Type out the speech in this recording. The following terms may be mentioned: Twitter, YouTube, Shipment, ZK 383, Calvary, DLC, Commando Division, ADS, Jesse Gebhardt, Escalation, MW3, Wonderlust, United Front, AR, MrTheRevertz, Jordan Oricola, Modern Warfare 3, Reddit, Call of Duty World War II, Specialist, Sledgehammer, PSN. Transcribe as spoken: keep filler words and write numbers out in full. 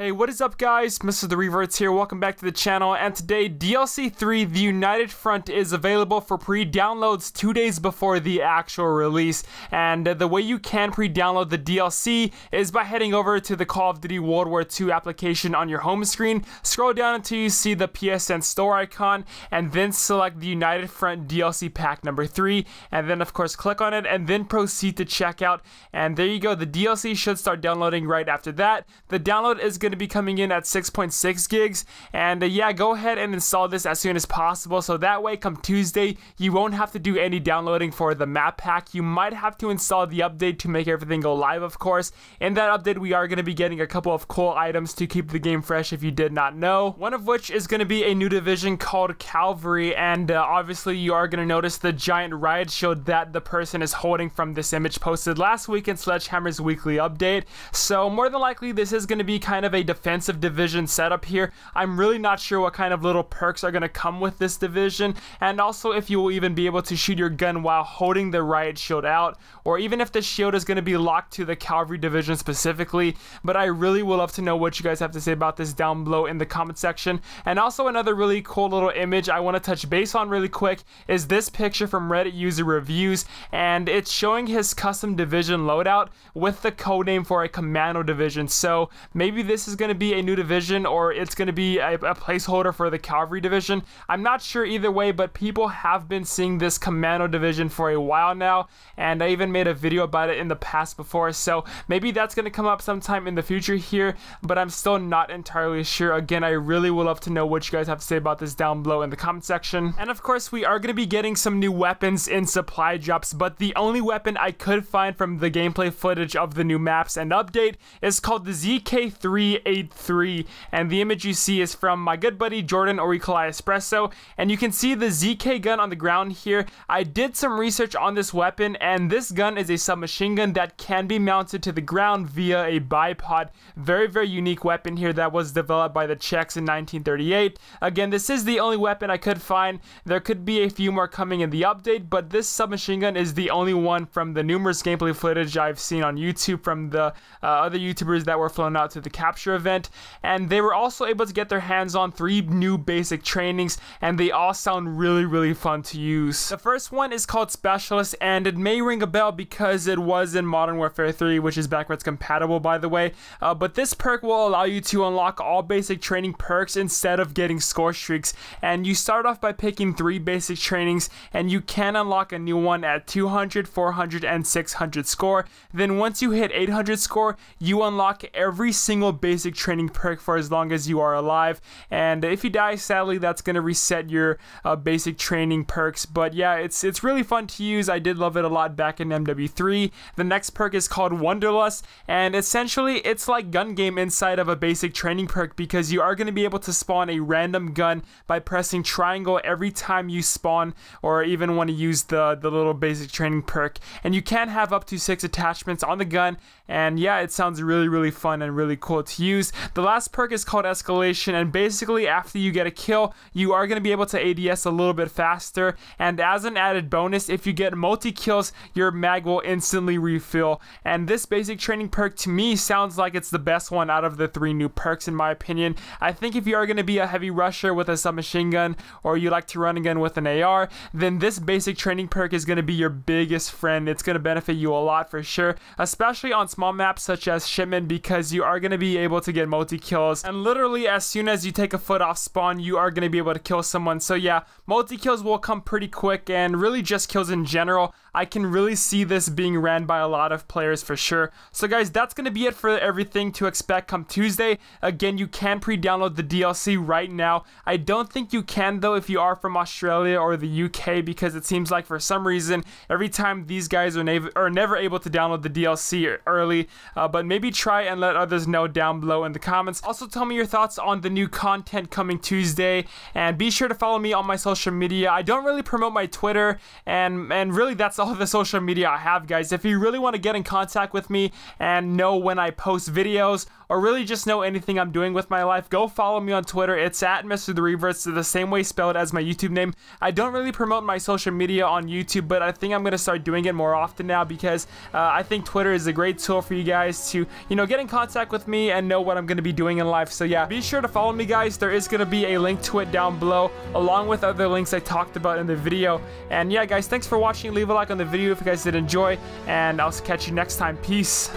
Hey, what is up guys, Mister The Reverts here, welcome back to the channel, and today D L C three, The United Front is available for pre-downloads two days before the actual release, and the way you can pre-download the D L C is by heading over to the Call of Duty World War Two application on your home screen, scroll down until you see the P S N store icon, and then select the United Front D L C pack number three, and then of course click on it, and then proceed to checkout, and there you go, the D L C should start downloading right after that. The download is going to be coming in at six point six gigs, and uh, yeah, go ahead and install this as soon as possible so that way come Tuesday you won't have to do any downloading for the map pack. You might have to install the update to make everything go live, of course. In that update we are going to be getting a couple of cool items to keep the game fresh if you did not know, one of which is going to be a new division called Calvary, and uh, obviously you are going to notice the giant riot shield that the person is holding from this image posted last week in Sledgehammer's weekly update. So more than likely this is going to be kind of a defensive division setup here. I'm really not sure what kind of little perks are going to come with this division, and also if you will even be able to shoot your gun while holding the riot shield out, or even if the shield is going to be locked to the Calvary division specifically. But I really would love to know what you guys have to say about this down below in the comment section. And also another really cool little image I want to touch base on really quick is this picture from Reddit user reviews, and it's showing his custom division loadout with the codename for a commando division. So maybe this is is going to be a new division, or it's going to be a, a placeholder for the Calvary division. I'm not sure either way, but people have been seeing this commando division for a while now, and I even made a video about it in the past before, so maybe that's going to come up sometime in the future here, but I'm still not entirely sure. Again, I really would love to know what you guys have to say about this down below in the comment section. And of course we are going to be getting some new weapons in supply drops, but the only weapon I could find from the gameplay footage of the new maps and update is called the Z K three eighty-three, and the image you see is from my good buddy Jordan Oricola Espresso, and you can see the Z K gun on the ground here. I did some research on this weapon, and this gun is a submachine gun that can be mounted to the ground via a bipod. Very very unique weapon here that was developed by the Czechs in nineteen thirty-eight. Again, this is the only weapon I could find. There could be a few more coming in the update, but this submachine gun is the only one from the numerous gameplay footage I've seen on YouTube from the uh, other YouTubers that were flown out to the capture event, and they were also able to get their hands on three new basic trainings, and they all sound really really fun to use. The first one is called Specialist, and it may ring a bell because it was in Modern Warfare three, which is backwards compatible by the way, uh, but this perk will allow you to unlock all basic training perks instead of getting score streaks, and you start off by picking three basic trainings, and you can unlock a new one at two hundred, four hundred, and six hundred score. Then once you hit eight hundred score, you unlock every single basic basic training perk for as long as you are alive, and if you die sadly that's going to reset your uh, basic training perks. But yeah, it's it's really fun to use. I did love it a lot back in M W three. The next perk is called Wonderlust, and essentially it's like gun game inside of a basic training perk, because you are going to be able to spawn a random gun by pressing triangle every time you spawn or even want to use the the little basic training perk, and you can have up to six attachments on the gun. And yeah, it sounds really really fun and really cool to use. Use. The last perk is called Escalation, and basically after you get a kill you are going to be able to A D S a little bit faster, and as an added bonus if you get multi kills your mag will instantly refill. And this basic training perk to me sounds like it's the best one out of the three new perks in my opinion. I think if you are going to be a heavy rusher with a submachine gun, or you like to run a gun with an A R, then this basic training perk is going to be your biggest friend. It's going to benefit you a lot for sure, especially on small maps such as Shipment, because you are going to be able to get multi kills, and literally as soon as you take a foot off spawn you are going to be able to kill someone. So yeah, multi kills will come pretty quick, and really just kills in general. I can really see this being ran by a lot of players for sure. So guys, that's going to be it for everything to expect come Tuesday. Again, you can pre-download the D L C right now. I don't think you can though if you are from Australia or the U K, because it seems like for some reason every time these guys are, nav are never able to download the D L C early, uh, but maybe try and let others know down below in the comments. Also tell me your thoughts on the new content coming Tuesday, and be sure to follow me on my social media. I don't really promote my Twitter, and and really that's all the social media I have guys. If you really want to get in contact with me and know when I post videos or really just know anything I'm doing with my life, go follow me on Twitter. It's at Mister The Reaver. It's the same way spelled as my YouTube name. I don't really promote my social media on YouTube, but I think I'm going to start doing it more often now because uh, I think Twitter is a great tool for you guys to, you know, get in contact with me and know what I'm going to be doing in life. So yeah, be sure to follow me, guys. There is going to be a link to it down below, along with other links I talked about in the video. And yeah, guys, thanks for watching. Leave a like on the video if you guys did enjoy, and I'll catch you next time. Peace.